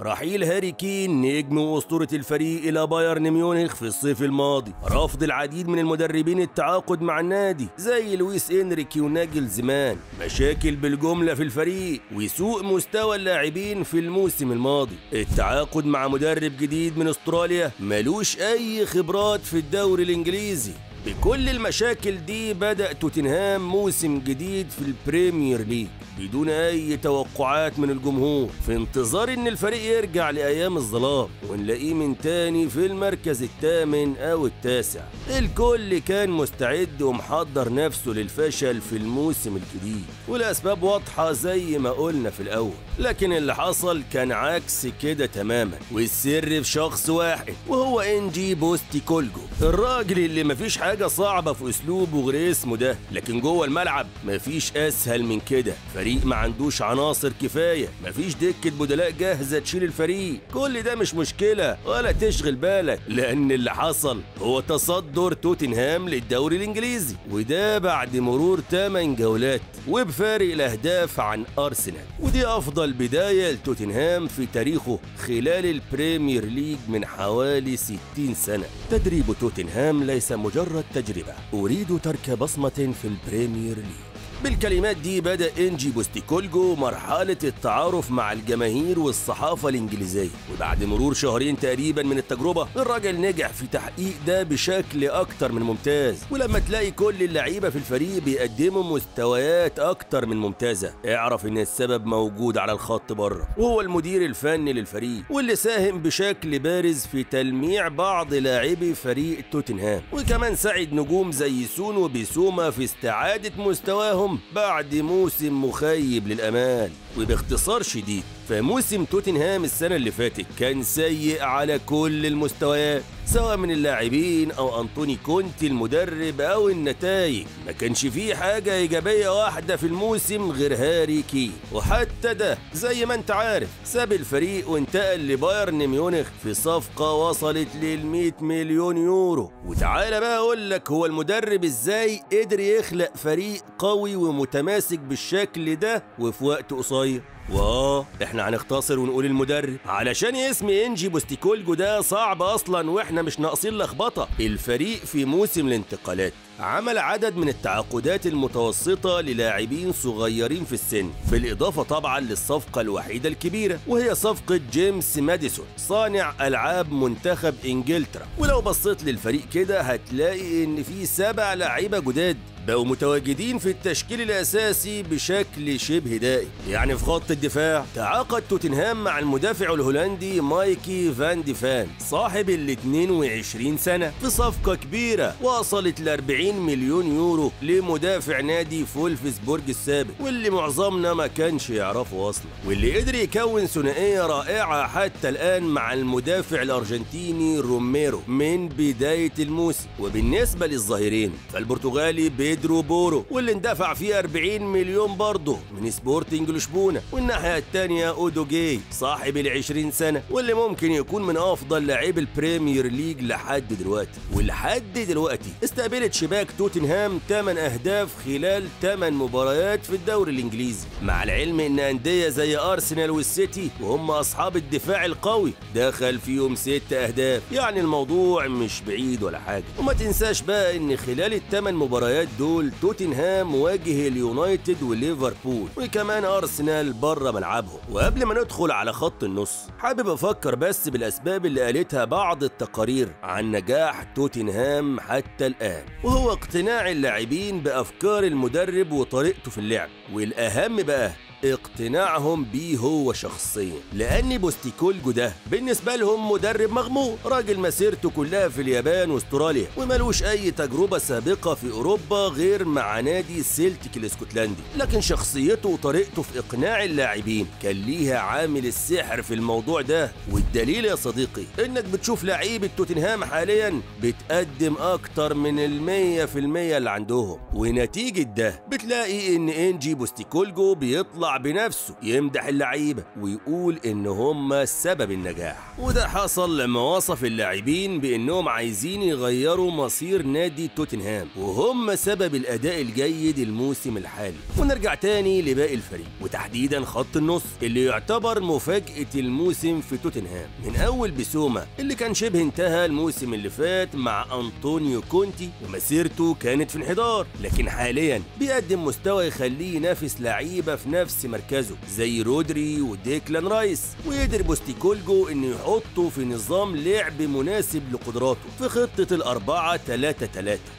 رحيل هاري كين نجم واسطورة الفريق إلى بايرن ميونخ في الصيف الماضي، رفض العديد من المدربين التعاقد مع النادي زي لويس إنريكي وناجلزمان، مشاكل بالجملة في الفريق وسوء مستوى اللاعبين في الموسم الماضي. التعاقد مع مدرب جديد من أستراليا ملوش أي خبرات في الدوري الإنجليزي. بكل المشاكل دي بدأ توتنهام موسم جديد في البريمير ليج بدون أي توقعات من الجمهور، في انتظار إن الفريق يرجع لأيام الظلام ونلاقيه من تاني في المركز الثامن أو التاسع. الكل كان مستعد ومحضر نفسه للفشل في الموسم الجديد، والأسباب واضحة زي ما قلنا في الأول، لكن اللي حصل كان عكس كده تماما، والسر في شخص واحد وهو أنجي بوستيكوجلو، الراجل اللي مفيش حاجة صعبة في أسلوبه غير اسمه ده، لكن جوه الملعب مفيش أسهل من كده. فريق ما عندوش عناصر كفاية، مفيش دكة بدلاء جاهزة تشيل الفريق، كل ده مش مشكلة ولا تشغل بالك، لأن اللي حصل هو تصدر توتنهام للدوري الإنجليزي، وده بعد مرور 8 جولات وبفارق الأهداف عن أرسنال، ودي أفضل بداية لتوتنهام في تاريخه خلال البريمير ليج من حوالي 60 سنة. تدريب توتنهام ليس مجرد تجربة، أريد ترك بصمة في البريمير ليج. بالكلمات دي بدأ أنجي بوستيكوجلو مرحلة التعارف مع الجماهير والصحافة الإنجليزية، وبعد مرور شهرين تقريبا من التجربة الراجل نجح في تحقيق ده بشكل أكتر من ممتاز. ولما تلاقي كل اللعيبة في الفريق بيقدموا مستويات أكتر من ممتازة، اعرف إن السبب موجود على الخط بره، وهو المدير الفني للفريق واللي ساهم بشكل بارز في تلميع بعض لاعبي فريق توتنهام، وكمان ساعد نجوم زي سون وبيسوما في استعادة مستواهم بعد موسم مخيب للأمان. وباختصار شديد فموسم توتنهام السنة اللي فاتت كان سيء على كل المستويات، سواء من اللاعبين أو أنطوني كونتي المدرب أو النتائج، ما كانش فيه حاجة إيجابية واحدة في الموسم غير هاري كين، وحتى ده زي ما أنت عارف ساب الفريق وانتقل لبايرن ميونخ في صفقة وصلت لل100 مليون يورو. وتعالى بقى أقول لك هو المدرب إزاي قدر يخلق فريق قوي ومتماسك بالشكل ده وفي وقت قصير. احنا هنختصر ونقول المدرب، علشان اسم أنجي بوستيكوجلو ده صعب اصلا واحنا مش ناقصين لخبطه. الفريق في موسم الانتقالات عمل عدد من التعاقدات المتوسطة للاعبين صغيرين في السن، بالإضافة طبعا للصفقة الوحيدة الكبيرة وهي صفقة جيمس ماديسون صانع ألعاب منتخب إنجلترا. ولو بصيت للفريق كده هتلاقي إن في 7 لاعيبة جداد بقوا متواجدين في التشكيل الأساسي بشكل شبه دائم. يعني في خط الدفاع تعاقد توتنهام مع المدافع الهولندي مايكي فان دي فان صاحب ال 22 سنة في صفقة كبيرة وصلت ل 40 مليون يورو لمدافع نادي فولفسبورج السابق، واللي معظمنا ما كانش يعرفه اصلا، واللي قدر يكون ثنائيه رائعه حتى الان مع المدافع الارجنتيني روميرو من بدايه الموسم. وبالنسبه للظهيرين فالبرتغالي بيدرو بورو واللي اندفع فيه 40 مليون برضه من سبورتنج لشبونه، والناحيه الثانيه اودوجي صاحب ال 20 سنه واللي ممكن يكون من افضل لاعبي البريمير ليج لحد دلوقتي. ولحد دلوقتي استقبلت شباب توتنهام 8 أهداف خلال 8 مباريات في الدوري الإنجليزي، مع العلم إن أندية زي أرسنال والسيتي وهم أصحاب الدفاع القوي دخل فيهم 6 أهداف، يعني الموضوع مش بعيد ولا حاجة. وما تنساش بقى إن خلال ال8 مباريات دول توتنهام واجه اليونايتد وليفربول وكمان أرسنال بره ملعبهم. وقبل ما ندخل على خط النص حابب أفكر بس بالأسباب اللي قالتها بعض التقارير عن نجاح توتنهام حتى الآن، وهو اقتناع اللاعبين بأفكار المدرب وطريقته في اللعب، والأهم بقى اقتناعهم بيه هو شخصيا، لأن بوستيكوجلو ده بالنسبة لهم مدرب مغمور، راجل مسيرته كلها في اليابان واستراليا وملوش أي تجربة سابقة في أوروبا غير مع نادي سيلتيك الاسكتلندي، لكن شخصيته وطريقته في إقناع اللاعبين كان ليها عامل السحر في الموضوع ده، الدليل يا صديقي انك بتشوف لعيبه توتنهام حاليا بتقدم اكتر من 100% اللي عندهم، ونتيجه ده بتلاقي ان انجي بوستيكولجو بيطلع بنفسه يمدح اللعيبه ويقول ان هم سبب النجاح، وده حصل لما وصف اللاعبين بانهم عايزين يغيروا مصير نادي توتنهام وهم سبب الاداء الجيد الموسم الحالي. ونرجع تاني لباقي الفريق وتحديدا خط النص اللي يعتبر مفاجاه الموسم في توتنهام، من اول بيسوما اللي كان شبه انتهى الموسم اللي فات مع أنطونيو كونتي ومسيرته كانت في انحدار، لكن حاليا بيقدم مستوى يخليه ينافس لعيبه في نفس مركزه زي رودري وديكلان رايس، ويقدر بوستيكولجو انه يحطه في نظام لعب مناسب لقدراته في خطه الاربعه 3-3،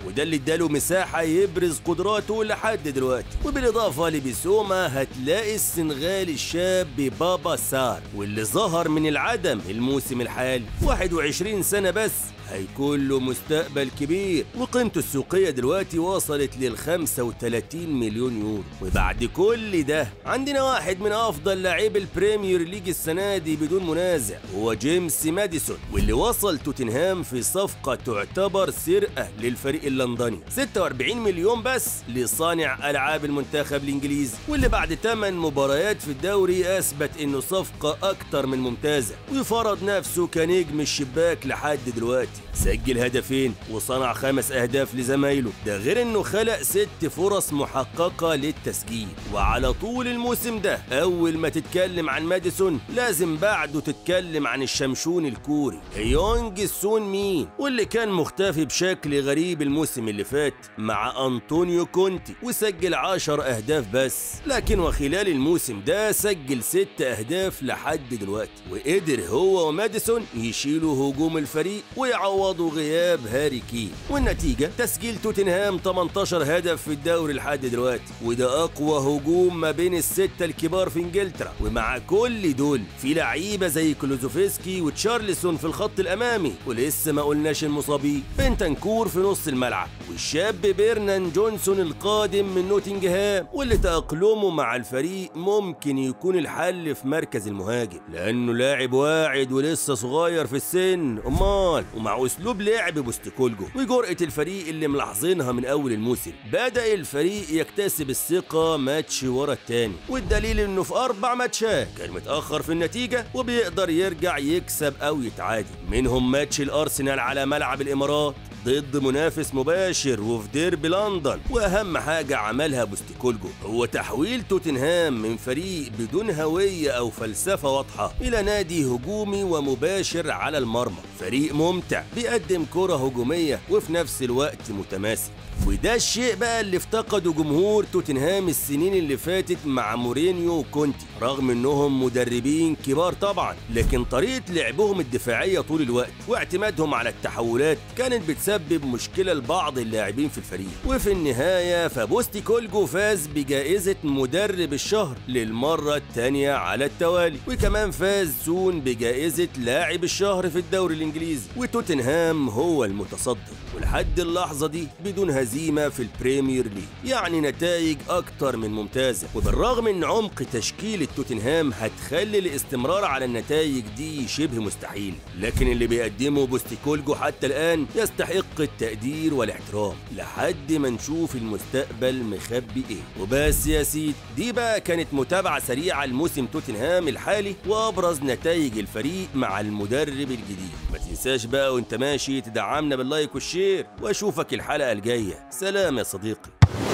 وده اللي اداله مساحه يبرز قدراته لحد دلوقتي. وبالاضافه لبيسوما هتلاقي السنغالي الشاب بابا سار واللي ظهر من العدم الموسم الحالي، 21 سنه بس هيكون له مستقبل كبير، وقيمته السوقيه دلوقتي وصلت لل 35 مليون يورو. وبعد كل ده عندنا واحد من افضل لاعبي البريمير ليج السنه دي بدون منازع، هو جيمس ماديسون واللي وصل توتنهام في صفقه تعتبر سرقه للفريق اللندني، 46 مليون بس لصانع العاب المنتخب الانجليزي، واللي بعد 8 مباريات في الدوري اثبت انه صفقه اكتر من ممتازه، وفرض نفسه كنجم الشباك لحد دلوقتي، سجل هدفين وصنع 5 أهداف لزمايله، ده غير انه خلق 6 فرص محققة للتسجيل. وعلى طول الموسم ده اول ما تتكلم عن ماديسون لازم بعده تتكلم عن الشمشون الكوري هيونج سون مين، واللي كان مختفي بشكل غريب الموسم اللي فات مع أنطونيو كونتي وسجل 10 أهداف بس، لكن وخلال الموسم ده سجل 6 أهداف لحد دلوقتي، وقدر هو وماديسون يشيلوا هجوم الفريق ويعوضوا غياب هاري كين. والنتيجة تسجيل توتنهام 18 هدف في الدوري لحد دلوقتي، وده أقوى هجوم ما بين ال6 الكبار في إنجلترا، ومع كل دول في لعيبة زي كولوزوفسكي وتشارلسون في الخط الأمامي، ولسه ما قلناش المصابين بنتنكور في نص الملعب، والشاب بيرنان جونسون القادم من نوتنجهام واللي تأقلمه مع الفريق ممكن يكون الحل في مركز المهاجم لأنه لاعب واعد ولسه صغير في السن، أمال ومع اسلوب لعب بوستيكولجو وجرأة الفريق اللي ملاحظينها من اول الموسم بدأ الفريق يكتسب الثقة ماتش ورا التاني، والدليل انه في 4 ماتشات كان متأخر في النتيجة وبيقدر يرجع يكسب او يتعادل، منهم ماتش الارسنال على ملعب الامارات ضد منافس مباشر وفي ديربي لندن. واهم حاجه عملها بوستيكولجو هو تحويل توتنهام من فريق بدون هويه او فلسفه واضحه الى نادي هجومي ومباشر على المرمى، فريق ممتع بيقدم كره هجوميه وفي نفس الوقت متماسك، وده الشيء بقى اللي افتقده جمهور توتنهام السنين اللي فاتت مع مورينيو وكونتي، رغم انهم مدربين كبار طبعا، لكن طريقه لعبهم الدفاعيه طول الوقت واعتمادهم على التحولات كانت بتسبب مشكله لبعض اللاعبين في الفريق. وفي النهايه فبوستيكولجو فاز بجائزه مدرب الشهر للمره الثانيه على التوالي، وكمان فاز سون بجائزه لاعب الشهر في الدوري الانجليزي، وتوتنهام هو المتصدر ولحد اللحظه دي بدون هزيمة في البريمير ليج، يعني نتائج أكتر من ممتازة. وبالرغم إن عمق تشكيلة توتنهام هتخلي الاستمرار على النتائج دي شبه مستحيل، لكن اللي بيقدمه بوستيكولجو حتى الآن يستحق التقدير والاحترام لحد ما نشوف المستقبل مخبي إيه. وبس يا سيدي، دي بقى كانت متابعة سريعة لموسم توتنهام الحالي وأبرز نتائج الفريق مع المدرب الجديد. ما تنساش بقى وأنت ماشي تدعمنا باللايك والشير، وأشوفك الحلقة الجاية. سلام يا صديقي.